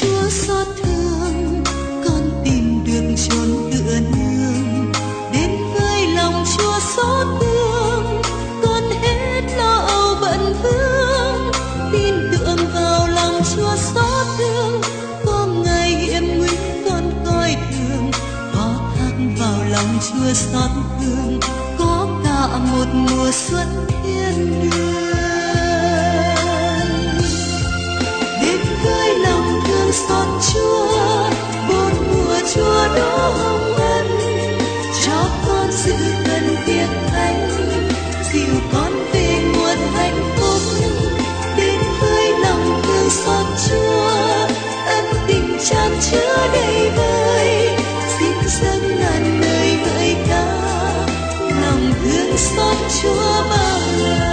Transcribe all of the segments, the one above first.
Chúa xót thương, con tìm được chốn tựa nương, đến với lòng Chúa xót thương, con hết lo âu bận vương, tin tưởng vào lòng Chúa xót thương, có ngày hiểm nguy con coi thường, có thác vào lòng Chúa xót thương, có cả một mùa xuân thiên đường. Xót Chúa bốn mùa Chúa đó hồng ân, cho con sự cần thiết thánh, dìu con về nguồn hạnh phúc, đến với lòng thương xót Chúa ân tình tràn chứa đầy vơi, xin dâng ngàn lời ngợi ca lòng thương xót Chúa bao la.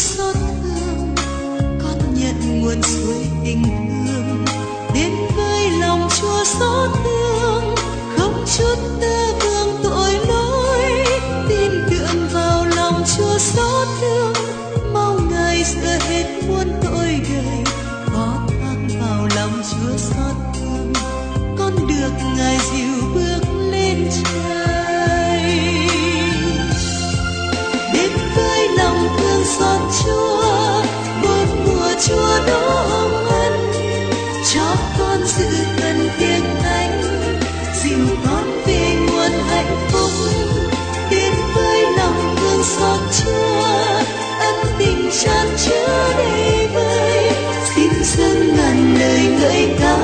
Xót thương, con nhận nguồn suối tình thương, đến với lòng Chúa xót thương, không chút tơ vương tội lỗi, tin tưởng vào lòng Chúa xót thương, mong Ngài rửa hết muôn tội đời, có thác vào lòng Chúa xót thương, con được Ngài dìu bước lên trời. Đến với lòng thương xót Chúa bốn mùa Chúa đó hồng ân, cho con giữ cần tiếng thánh, dìu con về nguồn hạnh phúc, đến với lòng thương xót Chúa ân tình tràn chứa đầy vơi, xin dâng ngàn lời ngợi ca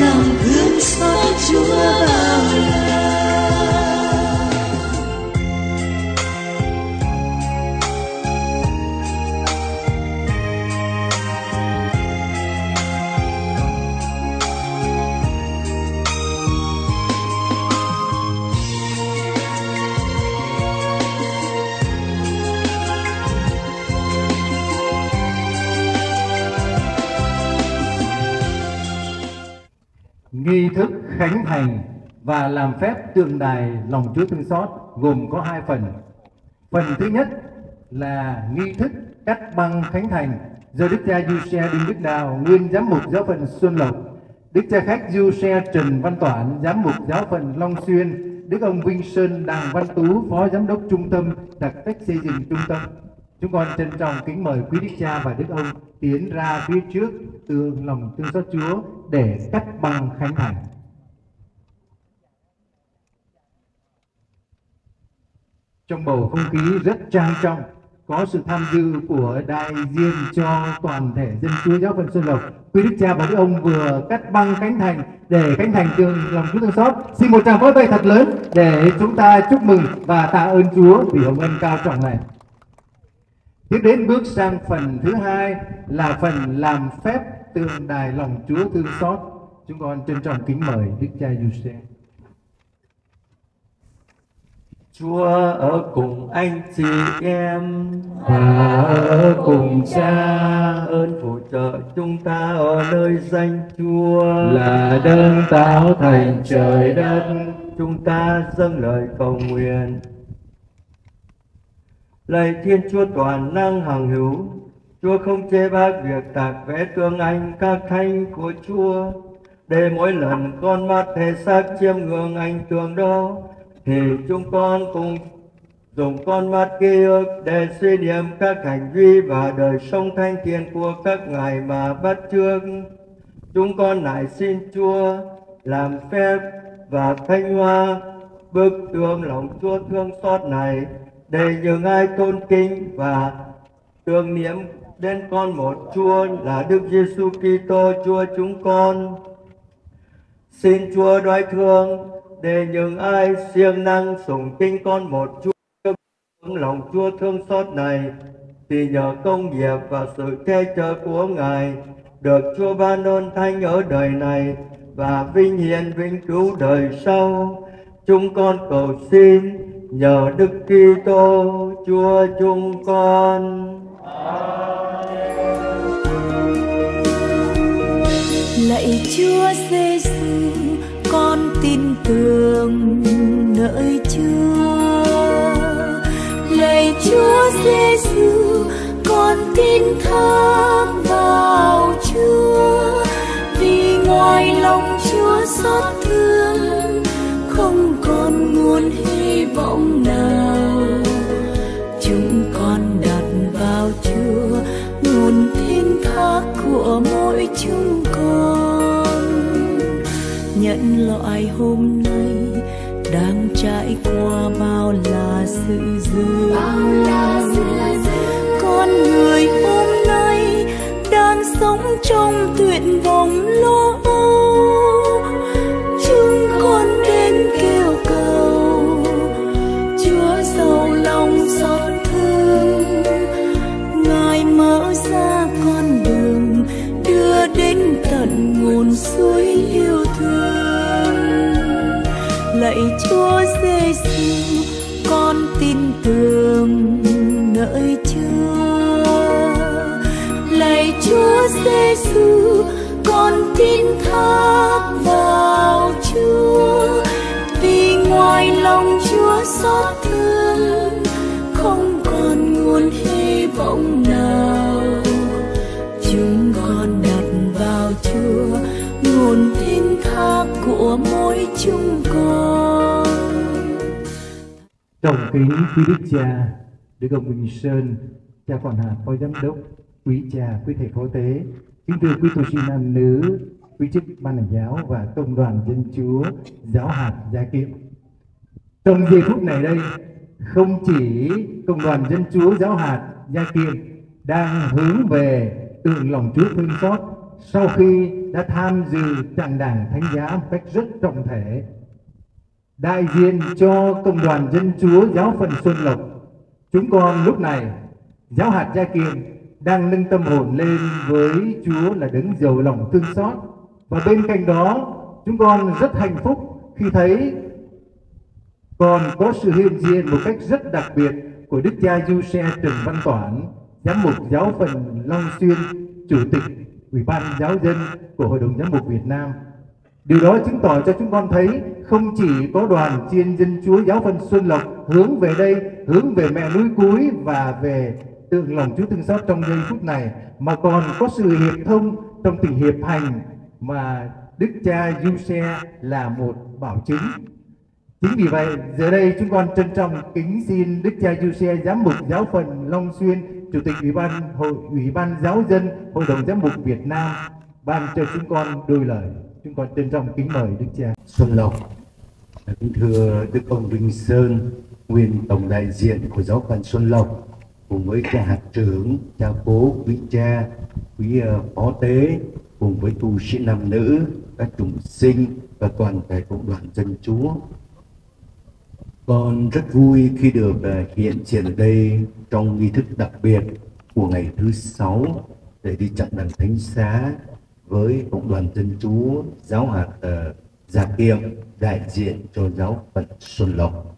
lòng thương xót Chúa bao la. Nghi thức khánh thành và làm phép tượng đài lòng Chúa thương xót gồm có hai phần. Phần thứ nhất là nghi thức cắt băng khánh thành do Đức cha Giuse Đinh Đức Đào, nguyên giám mục giáo phận Xuân Lộc, Đức cha khác Giuse Trần Văn Toản, giám mục giáo phận Long Xuyên, Đức ông Vinh Sơn Đặng Văn Tú, phó giám đốc trung tâm đặc trách xây dựng trung tâm. Chúng con trân trọng kính mời quý đức cha và đức ông tiến ra phía trước tượng lòng thương xót Chúa để cắt băng khánh thành. Trong bầu không khí rất trang trọng, có sự tham dự của đại diện cho toàn thể dân Chúa giáo phận Xuân Lộc, quý đức cha và đức ông vừa cắt băng khánh thành để khánh thành tượng lòng Chúa thương xót. Xin một tràng vỗ tay thật lớn để chúng ta chúc mừng và tạ ơn Chúa vì hồng ân cao trọng này. Tiếp đến bước sang phần thứ hai là phần làm phép tượng đài lòng Chúa thương xót. Chúng con trân trọng kính mời Đức cha Giuse. Chúa ở cùng anh chị em và ở cùng cha, ơn phù trợ chúng ta ở nơi danh Chúa là đấng tạo thành trời đất. Chúng ta dâng lời cầu nguyện. Lạy Thiên Chúa toàn năng hằng hữu, Chúa không chê bai việc tạc vẽ tương anh các thánh của Chúa, để mỗi lần con mắt thể xác chiêm ngưỡng anh tượng đó, thì chúng con cùng dùng con mắt ký ức để suy niệm các hành vi và đời sống thánh thiện của các ngài mà bắt chước. Chúng con lại xin Chúa làm phép và thanh hoa bức tượng lòng Chúa thương xót này, để những ai tôn kính và tưởng niệm đến con một Chúa là Đức Giêsu Kitô Chúa chúng con. Xin Chúa đoái thương để những ai siêng năng sùng kính con một Chúa lòng Chúa thương xót này, thì nhờ công việc và sự che chở của Ngài được Chúa ban ơn thánh ở đời này và vinh hiển vĩnh cứu đời sau. Chúng con cầu xin nhờ Đức Kitô Chúa chúng con. Lạy Chúa Giêsu, con tin tưởng nơi Chúa. Lạy Chúa Giêsu, con con tin thác vào Chúa, vì ngoài lòng Chúa xót thương không còn nguồn hy vọng nào. Chúng con đặt vào Chúa, nguồn tin thác của mỗi chúng con. Nhận loại hôm nay đang trải qua bao là sự dư, con người hôm nay đang sống trong tuyệt vọng lo âu. Chúng con đến kêu cầu Chúa giàu lòng xót thương, Ngài mở ra con đường đưa đến tận nguồn suối yêu thương. Lạy Chúa Giêsu, con tin tưởng ngợi Chúa. Lạy Chúa Giêsu, con tin thác vào Chúa, vì ngoài lòng Chúa xót thương không còn nguồn hy vọng nào. Chúng con đặt vào Chúa, nguồn tin thác của mỗi chúng con. Trọng kính quý Đức Cha, Đức ông Vinh Sơn, Cha Quản hạt, Phó Giám đốc, quý cha, quý thầy khóa tế, kính thưa quý tu sĩ nam nữ, quý chức ban hành giáo và công đoàn dân Chúa giáo hạt Gia Kiệm. Trong giây phút này đây, không chỉ công đoàn dân Chúa giáo hạt Gia Kiệm đang hướng về tượng lòng Chúa thương xót sau khi đã tham dự tràng đảng thánh giá một cách rất trọng thể. Đại diện cho công đoàn dân Chúa giáo phận Xuân Lộc, chúng con lúc này giáo hạt Gia Kiệm đang nâng tâm hồn lên với Chúa là đấng giàu lòng thương xót. Và bên cạnh đó, chúng con rất hạnh phúc khi thấy còn có sự hiện diện một cách rất đặc biệt của Đức Cha Giuse Trần Văn Toản, giám mục giáo phận Long Xuyên, chủ tịch Ủy ban giáo dân của Hội đồng Giám mục Việt Nam. Điều đó chứng tỏ cho chúng con thấy không chỉ có đoàn chiên dân Chúa giáo phận Xuân Lộc hướng về đây, hướng về mẹ núi Cúi và về tượng lòng Chúa thương xót trong giây phút này, mà còn có sự hiệp thông trong tình hiệp hành mà Đức Cha Giuse là một bảo chứng. Chính vì vậy, giờ đây chúng con trân trọng kính xin Đức Cha Giuse, giám mục giáo phận Long Xuyên, chủ tịch Ủy ban giáo dân Hội đồng Giám mục Việt Nam ban cho chúng con đôi lời. Chúng con trân trọng kính mời Đức Cha Xuân Lộc. Kính thưa Đức ông Vinh Sơn, nguyên tổng đại diện của giáo phận Xuân Lộc, cùng với cha hạt trưởng, cha cố, quý cha, quý phó tế, cùng với tu sĩ nam nữ, các chúng sinh và toàn thể cộng đoàn dân Chúa, con rất vui khi được hiện diện ở đây trong nghi thức đặc biệt của ngày thứ sáu để đi chặng đàn thánh xá với cộng đoàn dân Chúa giáo hạt Gia Kiệm đại diện cho giáo phận Xuân Lộc,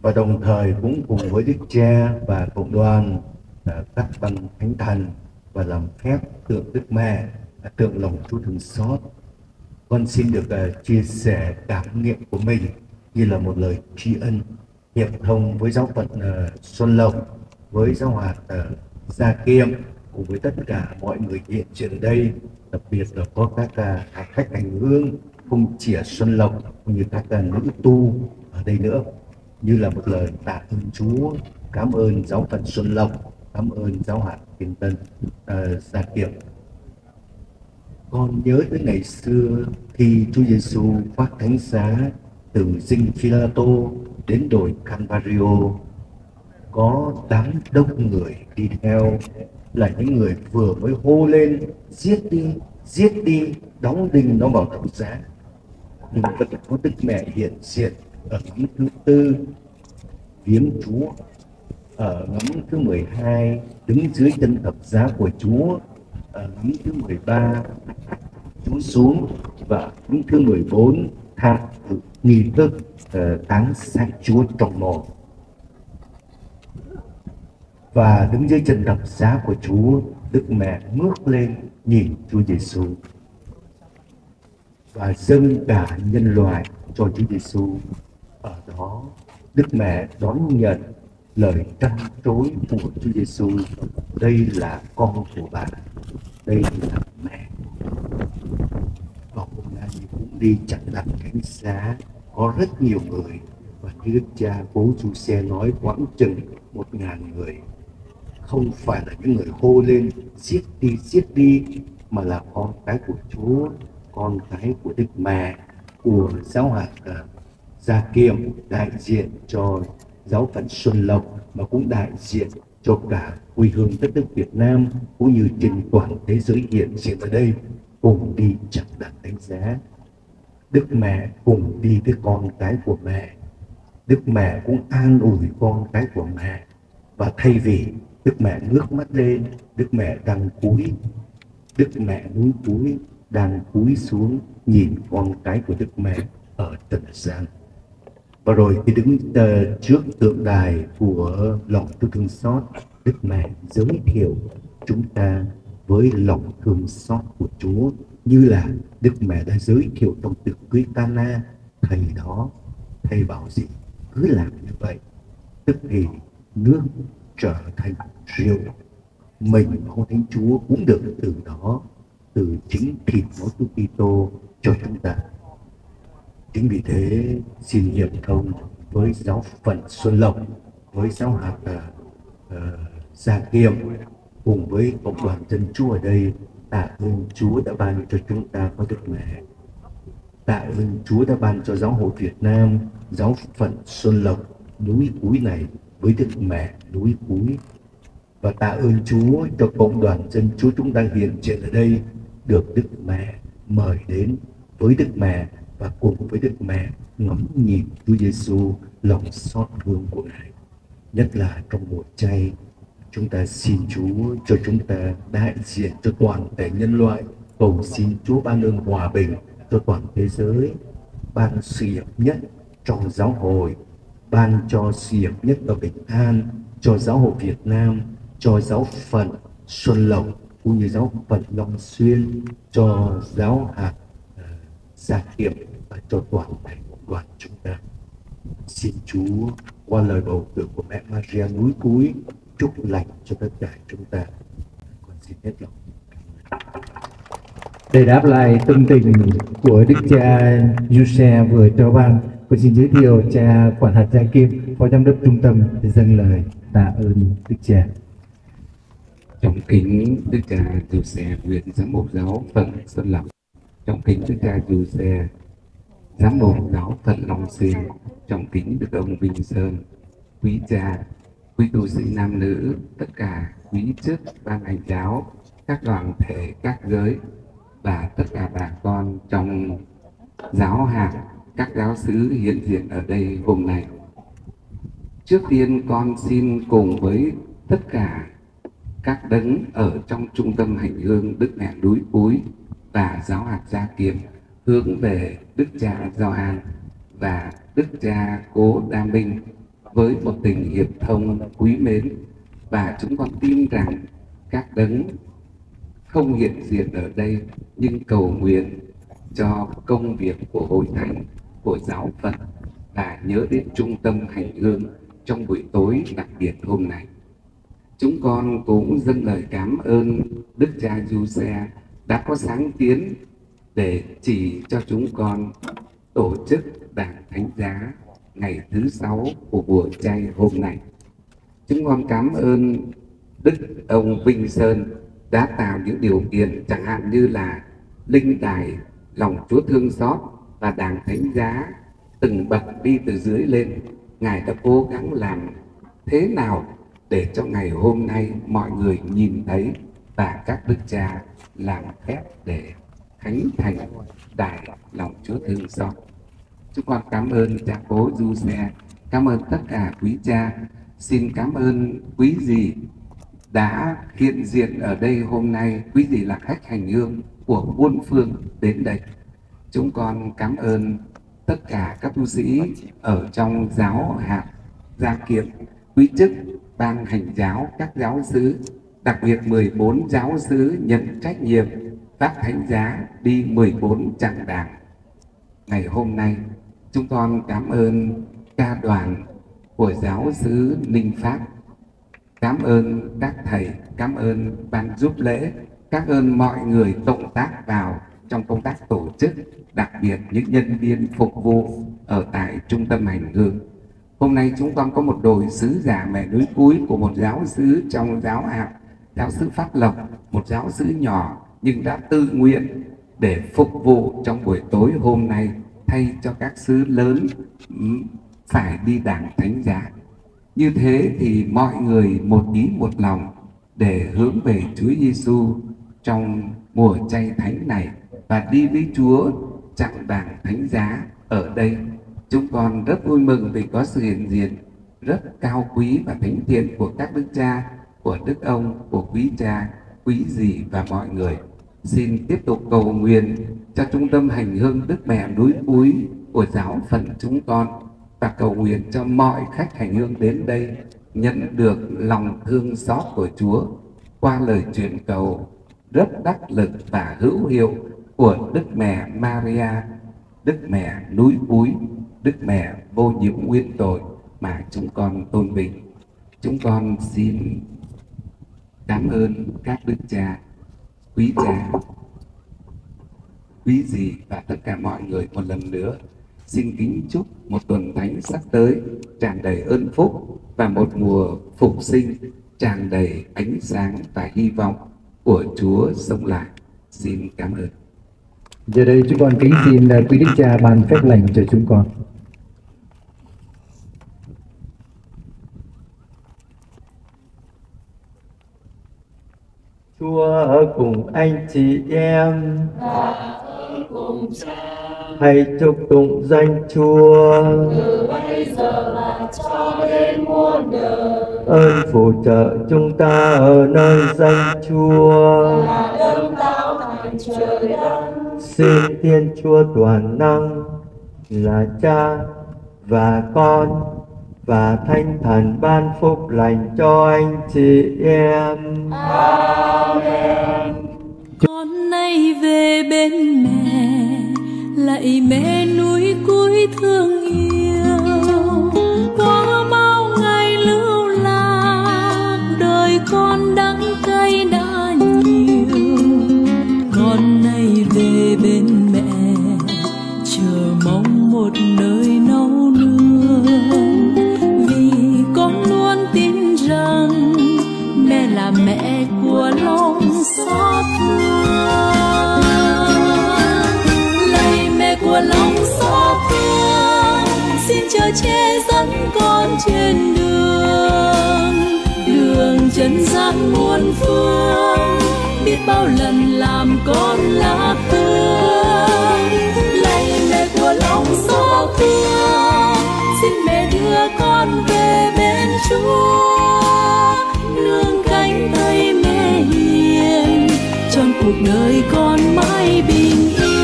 và đồng thời cũng cùng với Đức Cha và cộng đoàn các ban thánh thần và làm phép tượng Đức Mẹ, tượng lòng Chúa thương xót. Con xin được chia sẻ cảm nghiệm của mình như là một lời tri ân hiệp thông với giáo phận Xuân Lộc, với giáo hạt Gia Kiệm, cùng với tất cả mọi người hiện diện ở đây, đặc biệt là có các khách hành hương không chỉ ở Xuân Lộc cũng như các nữ tu ở đây nữa, như là một lời tạ ơn Chúa. Cảm ơn giáo phận Xuân Lộc, cảm ơn giáo hạt Kiên Tân Gia Kiệm. Con nhớ tới ngày xưa khi Chúa Giêsu phát thánh xá từ dinh Philato đến đồi Calvario, có đám đông người đi theo là những người vừa mới hô lên giết đi, đóng đinh nó vào thập giá. Nhưng vẫn có Đức Mẹ hiện diện ở ngắm thứ tư viếng Chúa, ở ngắm thứ 12 đứng dưới chân thập giá của Chúa, ở ngắm thứ 13 Chúa xuống, và ngắm thứ 14 tham dự nghi thức táng xác Chúa trong mồ. Và đứng dưới chân thập giá của Chúa, Đức Mẹ ngước lên nhìn Chúa Giêsu và dâng cả nhân loại cho Chúa Giêsu. Ở đó Đức Mẹ đón nhận lời trăn trối của Chúa Giêsu: đây là con của bạn, đây là mẹ. Còn hôm nay cũng đi chặn đặt cánh giá, có rất nhiều người, và như Đức Cha Cố Giuse nói, khoảng chừng 1000 người, không phải là những người hô lên giết đi, mà là con cái của Chúa, con cái của Đức Mẹ, của giáo hạt Gia Kiệm, đại diện cho giáo phận Xuân Lộc, mà cũng đại diện cho cả quê hương đất nước Việt Nam cũng như trên toàn thế giới hiện diện ở đây, cùng đi chặt đặt đánh giá. Đức Mẹ cùng đi với con cái của mẹ, Đức Mẹ cũng an ủi con cái của mẹ, và thay vì Đức Mẹ ngước mắt lên, Đức Mẹ đang cúi, Đức Mẹ núi cúi đang cúi xuống nhìn con cái của Đức Mẹ ở trần gian. Và rồi khi đứng trước tượng đài của lòng thương xót, Đức Mẹ giới thiệu chúng ta với lòng thương xót của Chúa, như là Đức Mẹ đã giới thiệu trong tiệc cưới Cana. Thầy đó, thầy bảo gì cứ làm như vậy, tức thì nước trở thành rượu. Mình con Thánh Chúa cũng được từ đó, từ chính thịt máu Chúa Kitô cho chúng ta. Chính vì thế, xin hiệp thông với giáo phận Xuân Lộc, với giáo hạt Gia Kiệm, cùng với cộng đoàn dân Chúa ở đây, tạ ơn Chúa đã ban cho chúng ta có Đức Mẹ, tạ ơn Chúa đã ban cho giáo hội Việt Nam, giáo phận Xuân Lộc, núi cúi này với Đức Mẹ núi cúi. Và tạ ơn Chúa cho cộng đoàn dân Chúa chúng ta hiện diện ở đây được Đức Mẹ mời đến với Đức Mẹ, và cùng với Đức Mẹ ngắm nhìn Chúa Giêsu, lòng xót thương của Ngài. Nhất là trong mùa chay, chúng ta xin Chúa cho chúng ta đại diện cho toàn thể nhân loại, cầu xin Chúa ban ơn hòa bình cho toàn thế giới, ban sự hiệp nhất trong giáo hội, ban cho sự hiệp nhất và bình an cho giáo hội Việt Nam, cho giáo phận Xuân Lộc cũng như giáo phận Long Xuyên, cho giáo hạt Gia Kiệm và cho toàn thể cộng đoàn chúng ta. Xin Chúa qua lời bầu cử của mẹ Maria núi cúi chúc lành cho tất cả chúng ta. Con xin hết lòng. Để đáp lại tâm tình của Đức Cha Giuse vừa trao ban, con xin giới thiệu Cha Quản hạt Gia Kiệm, Phó Giám đốc Trung tâm, để dâng lời tạ ơn Đức Cha. Trọng kính Đức Cha Giuse, Nguyên Giám mục Giáo phận Xuân Lộc. Trọng kính Đức Cha Giuse, Giám mục Giáo phận Long Xuyên. Trọng kính Đức ông Vinh Sơn, quý cha, quý tu sĩ nam nữ, tất cả quý chức ban hành giáo, các đoàn thể các giới và tất cả bà con trong giáo hạt, các giáo xứ hiện diện ở đây vùng này. Trước tiên con xin cùng với tất cả các đấng ở trong trung tâm hành hương Đức Mẹ núi cúi và giáo hạt Gia Kiệm hướng về Đức Cha Gioan và Đức Cha Cố Đa Minh với một tình hiệp thông quý mến, và chúng con tin rằng các đấng không hiện diện ở đây nhưng cầu nguyện cho công việc của hội thánh, của giáo phận, và nhớ đến trung tâm hành hương trong buổi tối đặc biệt hôm nay. Chúng con cũng dâng lời cảm ơn Đức Cha Giuse đã có sáng kiến để chỉ cho chúng con tổ chức đàn thánh giá ngày thứ 6 của mùa chay hôm nay. Chúng con cảm ơn Đức ông Vinh Sơn đã tạo những điều kiện, chẳng hạn như là linh đài lòng Chúa thương xót và đàn thánh giá từng bậc đi từ dưới lên. Ngài đã cố gắng làm thế nào để cho ngày hôm nay mọi người nhìn thấy và các đức cha làm phép để khánh thành đài lòng Chúa thương xót. Chúng con cảm ơn Cha Cố Giuse, cảm ơn tất cả quý cha. Xin cảm ơn quý dì đã hiện diện ở đây hôm nay. Quý dì là khách hành hương của muôn phương đến đây. Chúng con cảm ơn tất cả các tu sĩ ở trong giáo hạt Gia Kiệm, quý chức ban hành giáo, các giáo xứ, đặc biệt 14 giáo xứ nhận trách nhiệm phát thánh giá đi 14 chặng đảng ngày hôm nay. Chúng con cảm ơn ca đoàn của giáo xứ Ninh Pháp. Cảm ơn các thầy, cảm ơn ban giúp lễ, cảm ơn mọi người cộng tác vào trong công tác tổ chức, đặc biệt những nhân viên phục vụ ở tại trung tâm hành hương. Hôm nay chúng con có một đội sứ giả mẹ Nui Cui của một giáo xứ trong giáo xứ Phát Lộc, một giáo xứ nhỏ nhưng đã tự nguyện để phục vụ trong buổi tối hôm nay thay cho các xứ lớn phải đi đảng thánh giá. Như thế thì mọi người một ý một lòng để hướng về Chúa Giêsu trong mùa chay thánh này và đi với Chúa chặng đảng thánh giá ở đây. Chúng con rất vui mừng vì có sự hiện diện rất cao quý và thánh thiện của các đức cha, của đức ông, của quý cha, quý dì và mọi người. Xin tiếp tục cầu nguyện cho trung tâm hành hương Đức Mẹ Núi Cúi của giáo phận chúng con và cầu nguyện cho mọi khách hành hương đến đây nhận được lòng thương xót của Chúa qua lời truyền cầu rất đắc lực và hữu hiệu của Đức Mẹ Maria, Đức Mẹ Núi Cúi, Đức Mẹ vô nhiễm nguyên tội mà chúng con tôn vinh. Chúng con xin cảm ơn các đức cha, quý cha, quý dì và tất cả mọi người một lần nữa. Xin kính chúc một tuần thánh sắp tới tràn đầy ơn phúc và một mùa phục sinh tràn đầy ánh sáng và hy vọng của Chúa sống lại. Xin cảm ơn. Giờ đây chúng con kính xin quý đức cha ban phép lành cho chúng con. Chúa cùng anh chị em và cùng cha. Hãy chúc tụng danh Chúa từ bây giờ và cho đến muôn đời. Ơn phù trợ chúng ta ở nơi danh Chúa là đấng tạo thành trời đất. Xin Thiên Chúa toàn năng là Cha và Con và Thánh Thần ban phúc lành cho anh chị em. Amen. Con nay về bên mẹ, lạy mẹ Núi Cúi thương yêu, quá bao ngày lưu lạc, đời con đắng cay đã nhiều. Con nay về bên mẹ, chờ mong một nơi nấu nương, vì con luôn tin rằng mẹ là mẹ của lòng xót thương. Của lòng xót thương, xin Cha che dẫn con trên đường, đường trần gian muôn phương, biết bao lần làm con lạc đường. Lạy mẹ của lòng xót thương, xin mẹ đưa con về bên Chúa, nương cánh tay mẹ hiền, trọn cuộc đời con mãi bình yên.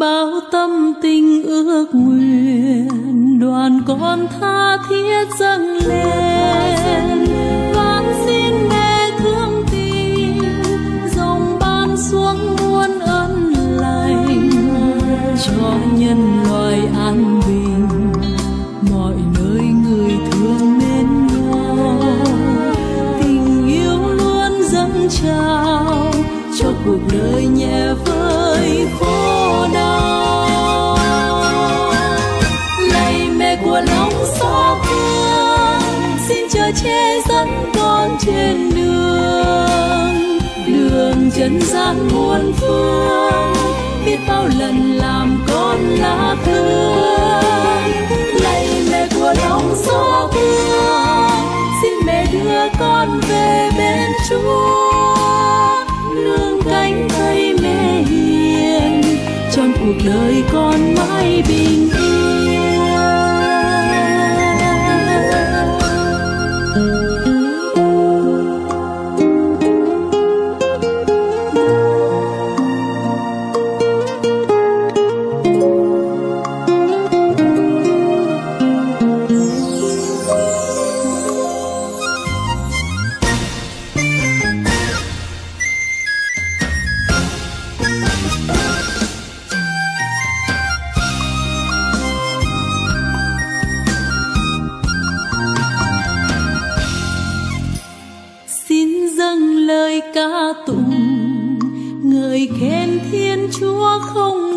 Bao tâm tình ước nguyện đoàn con tha thiết dâng lên, van xin mẹ thương tình dòng ban xuống muôn ơn lành cho nhân loài an bình, mọi nơi người thương mến nhau, tình yêu luôn dâng trào cho cuộc đời nhẹ vơi khổ đau. Lạy mẹ của lòng xót thương, xin Cha che dẫn con trên đường, đường trần gian muôn phương, biết bao lần làm con lạc đường. Lạy mẹ của lòng xót thương, xin mẹ đưa con về bên Chúa, nương cánh tay mẹ hiền, trọn cuộc đời con mãi bình yên. ngợi ca tụng, ngợi khen Thiên Chúa không